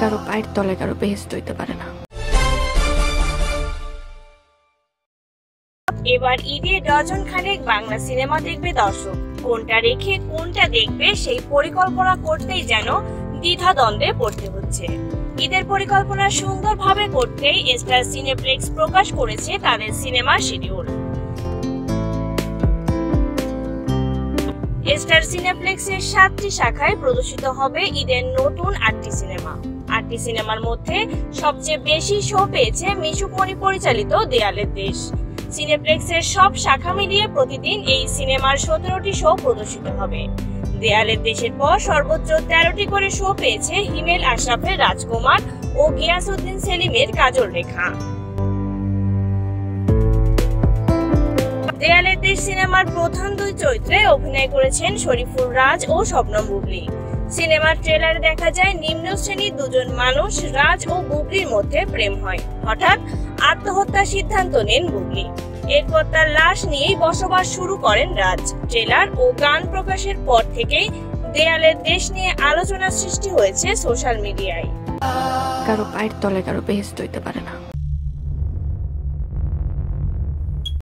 কারো পায়ের তলে কারো বেহেস্ত হইতে পারে না। এবার ঈদে ডজন খানেক বাংলা সিনেমা দেখবে দর্শক, কোনটা রেখে কোনটা দেখবে সেই পরিকল্পনা করতেই যেন দ্বিধা দ্বন্দ্বে পড়তে হচ্ছে। ঈদের পরিকল্পনা সুন্দরভাবে করতেই স্টার সিনেপ্লেক্স প্রকাশ করেছে তাদের সিনেমা শিডিউল। স্টার সিনেপ্লেক্সের ৭টি শাখায় প্রদর্শিত হবে ঈদের নতুন ৮টি সিনেমা। ৮টি সিনেমার মধ্যে সবচেয়ে বেশি শো পেয়েছে মিশু কোনি পরিচালিত দেয়ালের দেশ। সিনেপ্লেক্সের সব শাখা মিলিয়ে প্রতিদিন এই সিনেমার ১৭টি শো প্রদর্শিত হবে। দেয়ালের দেশের পর সর্বোচ্চ ১৩টি করে শো পেয়েছে হিমেল আশরাফের রাজকুমার ও গিয়াসউদ্দিন সেলিমের কাজল রেখা। দেয়ালের দেশ সিনেমার প্রধান দুই চরিত্রে অভিনয় করেছেন শরীফুল রাজ ও শবনম বুবলি। সিনেমার ট্রেলারে দেখা যায় নিম্ন শ্রেণীর দুজন মানুষ রাজ ও বুবলির মধ্যে প্রেম হয়। হঠাৎ আত্মহত্যা সিদ্ধান্ত নেন বুবলি। এরপর তার লাশ নিয়েই বসবাস শুরু করেন রাজ। ট্রেলার ও গান প্রকাশের পর থেকেই দেয়ালের দেশ নিয়ে আলোচনা সৃষ্টি হয়েছে সোশ্যাল মিডিয়ায়। কারো পায়ের তলে কারো বেহেস্ত হইতে পারে না।